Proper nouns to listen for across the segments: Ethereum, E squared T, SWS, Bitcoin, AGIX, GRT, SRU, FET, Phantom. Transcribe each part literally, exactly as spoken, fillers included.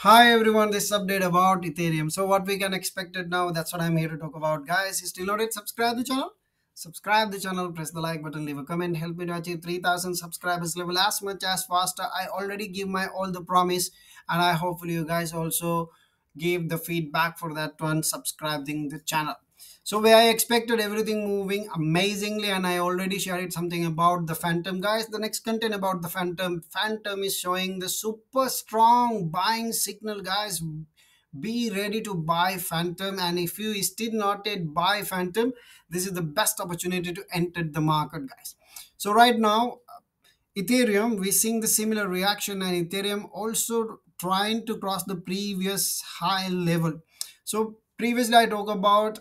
Hi everyone, this update about Ethereum. So what we can expect it now, that's what I'm here to talk about, guys. Still not yet subscribe the channel, subscribe the channel, press the like button, leave a comment, help me to achieve three thousand subscribers level as much as faster. I already give my all the promise, and I hopefully you guys also give the feedback for that one, subscribing the channel. So where I expected everything moving amazingly, and I already shared something about the Phantom, guys. The next content about the Phantom. Phantom is showing the super strong buying signal, guys. Be ready to buy Phantom, and if you still not yet buy Phantom, this is the best opportunity to enter the market, guys. So right now, Ethereum, we're seeing the similar reaction, and Ethereum also trying to cross the previous high level. So previously I talked about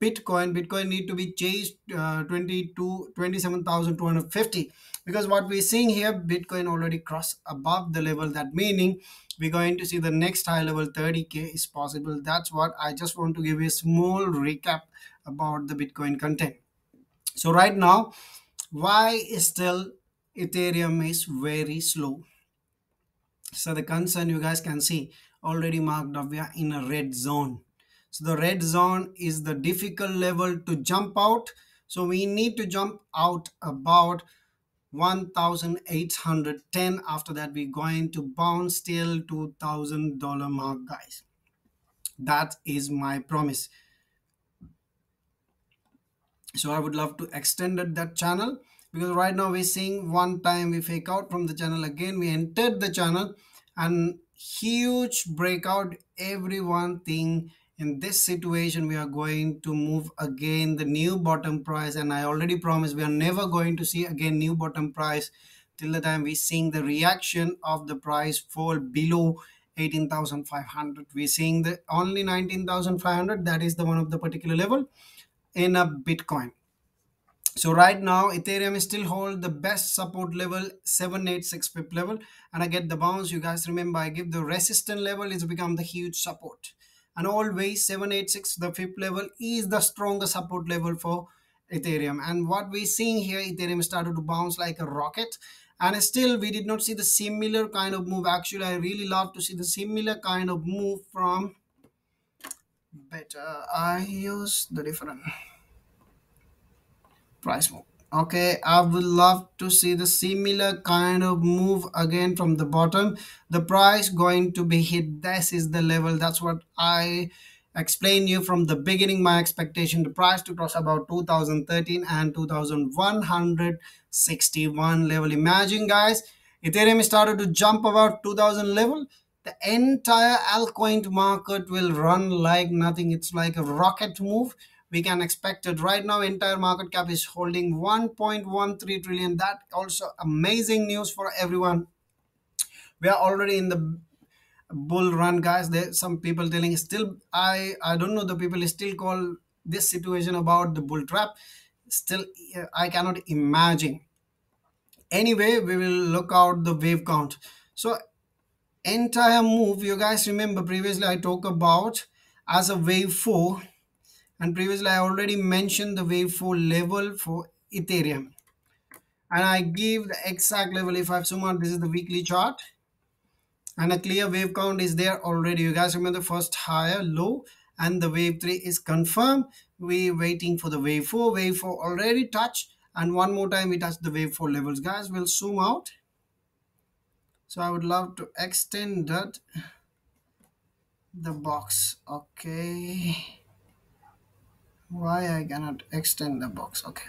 Bitcoin, Bitcoin need to be chased uh, twenty-seven thousand two hundred fifty, because what we're seeing here, Bitcoin already crossed above the level. That meaning we're going to see the next high level thirty K is possible. That's what I just want to give you a small recap about the Bitcoin content. So right now, why is still Ethereum is very slow? So the concern you guys can see already marked up, we are in a red zone. So the red zone is the difficult level to jump out. So we need to jump out about one thousand eight hundred ten. After that, we're going to bounce till two thousand dollar mark, guys. That is my promise. So I would love to extend that channel, because right now we're seeing one time we fake out from the channel, again we entered the channel, and huge breakout. Everyone thing in this situation, we are going to move again the new bottom price, and I already promised we are never going to see again new bottom price till the time we're seeing the reaction of the price fall below eighteen thousand five hundred. We're seeing the only nineteen thousand five hundred, that is the one of the particular level in a Bitcoin. So right now Ethereum is still hold the best support level seven eighty-six pip level, and I get the bounce. You guys remember I give the resistance level, it's become the huge support. And always seven eighty-six, the fifth level, is the strongest support level for Ethereum. And what we're seeing here, Ethereum started to bounce like a rocket. And still, we did not see the similar kind of move. Actually, I really love to see the similar kind of move from... Better I use the different price move. Okay, I would love to see the similar kind of move again from the bottom. The price going to be hit. This is the level. That's what I explained you from the beginning. My expectation, the price to cross about two thousand thirteen and two thousand one hundred sixty-one level. Imagine, guys, Ethereum started to jump about two thousand level. The entire altcoin market will run like nothing. It's like a rocket move. We can expect it. Right now, entire market cap is holding one point one three trillion. That also amazing news for everyone. We are already in the bull run, guys. There some people telling still, I, I don't know, the people still call this situation about the bull trap. Still, I cannot imagine. Anyway, we will look out the wave count. So entire move, you guys remember previously I talked about as a wave four. And previously, I already mentioned the wave four level for Ethereum. And I give the exact level. If I zoom out, this is the weekly chart. And a clear wave count is there already. You guys remember the first higher low. And the wave three is confirmed. We're waiting for the wave four. Wave four already touched. And one more time, we touched the wave four levels. Guys, we'll zoom out. So I would love to extend that. The box. Okay. Why I cannot extend the box? Okay,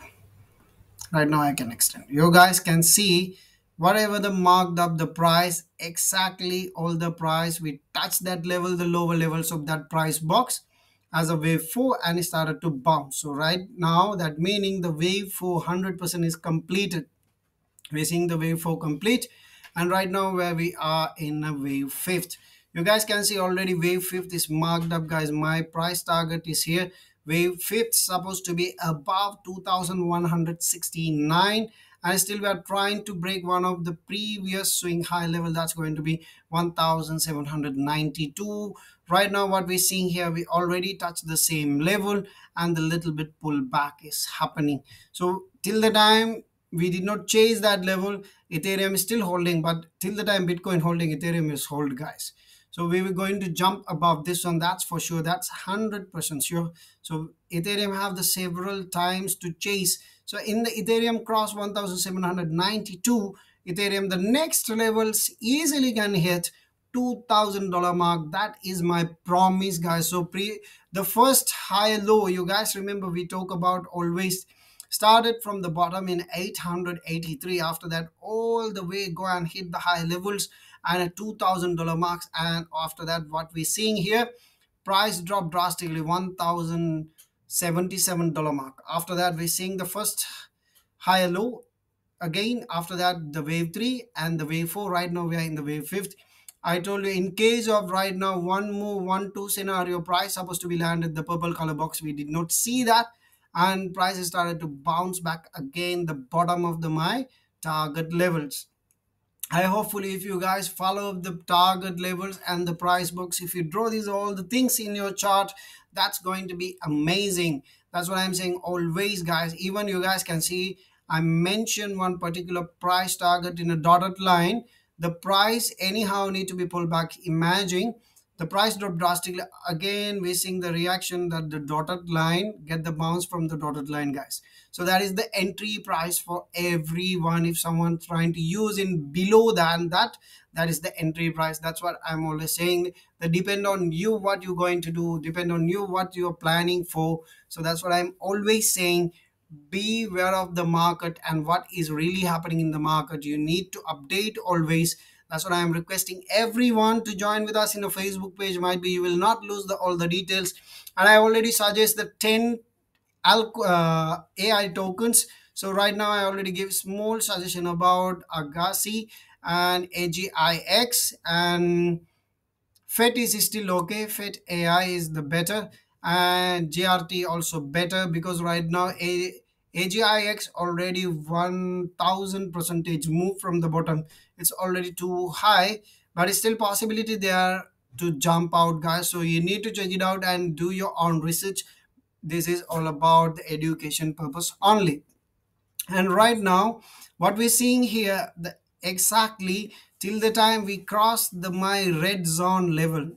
right now I can extend. You guys can see whatever the marked up the price, exactly all the price we touched that level, the lower levels of that price box as a wave four, and it started to bounce. So right now, that meaning the wave four one hundred percent is completed. We're seeing the wave four complete, and right now where we are in a wave fifth. You guys can see already wave fifth is marked up, guys. My price target is here. Wave fifth supposed to be above two thousand one hundred sixty-nine, and still we are trying to break one of the previous swing high level, that's going to be one thousand seven hundred ninety-two. Right now what we're seeing here, we already touched the same level, and the little bit pullback is happening. So till the time we did not chase that level, Ethereum is still holding, but till the time Bitcoin holding, Ethereum is hold, guys. So we were going to jump above this one, that's for sure, that's one hundred percent sure. So Ethereum have the several times to chase. So in the Ethereum cross one thousand seven hundred ninety-two, Ethereum, the next levels easily can hit two thousand dollar mark. That is my promise, guys. So pre the first high low, you guys remember we talk about always, started from the bottom in eight hundred eighty-three. After that, all the way go and hit the high levels and at two thousand dollar marks. And after that, what we're seeing here, price dropped drastically, one thousand seventy-seven dollar mark. After that, we're seeing the first high low again. After that, the wave three and the wave four. Right now we are in the wave fifth. I told you, in case of right now one move, one two scenario, price supposed to be landed the purple color box. We did not see that, and prices started to bounce back again, the bottom of the my target levels. I hopefully, if you guys follow the target levels and the price books, if you draw these all the things in your chart, that's going to be amazing. That's what I'm saying always, guys. Even you guys can see, I mentioned one particular price target in a dotted line. The price anyhow need to be pulled back. Imagine the price drop drastically. Again, we're seeing the reaction that the dotted line, get the bounce from the dotted line, guys. So that is the entry price for everyone. If someone's trying to use in below than that, that is the entry price. That's what I'm always saying. That depend on you what you're going to do, depend on you what you're planning for. So that's what I'm always saying. Be aware of the market and what is really happening in the market. You need to update always. That's what I am requesting everyone to join with us in the Facebook page. Might be you will not lose the all the details. And I already suggest the ten uh, A I tokens. So right now I already give small suggestion about Agassi and A G I X, and F E T is still okay. F E T A I is the better, and G R T also better, because right now a A G I X already one thousand percentage move from the bottom. It's already too high, but it's still possibility there to jump out, guys. So you need to check it out and do your own research. This is all about the education purpose only. And right now what we're seeing here, the exactly till the time we cross the my red zone level,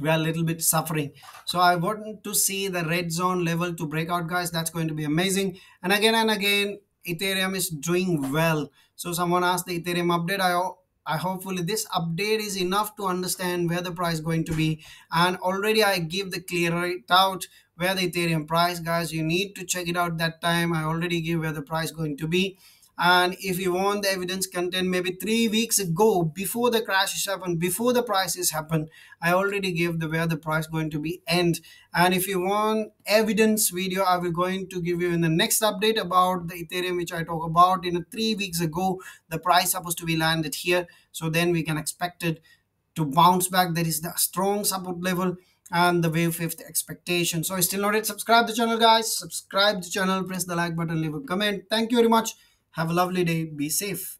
we are a little bit suffering. So I want to see the red zone level to break out, guys. That's going to be amazing. And again and again, Ethereum is doing well. So someone asked the Ethereum update. I, I hopefully this update is enough to understand where the price is going to be. And already I give the clear it out where the Ethereum price, guys. You need to check it out that time. I already give where the price is going to be. And if you want the evidence content, maybe three weeks ago, before the crashes happened, before the prices happened, I already gave the where the price going to be end. And if you want evidence video, I will going to give you in the next update about the Ethereum, which I talk about in a three weeks ago, the price supposed to be landed here. So then we can expect it to bounce back. That is the strong support level and the wave fifth expectation. So still not yet subscribe the channel, guys. Subscribe the channel, press the like button, leave a comment. Thank you very much. Have a lovely day. Be safe.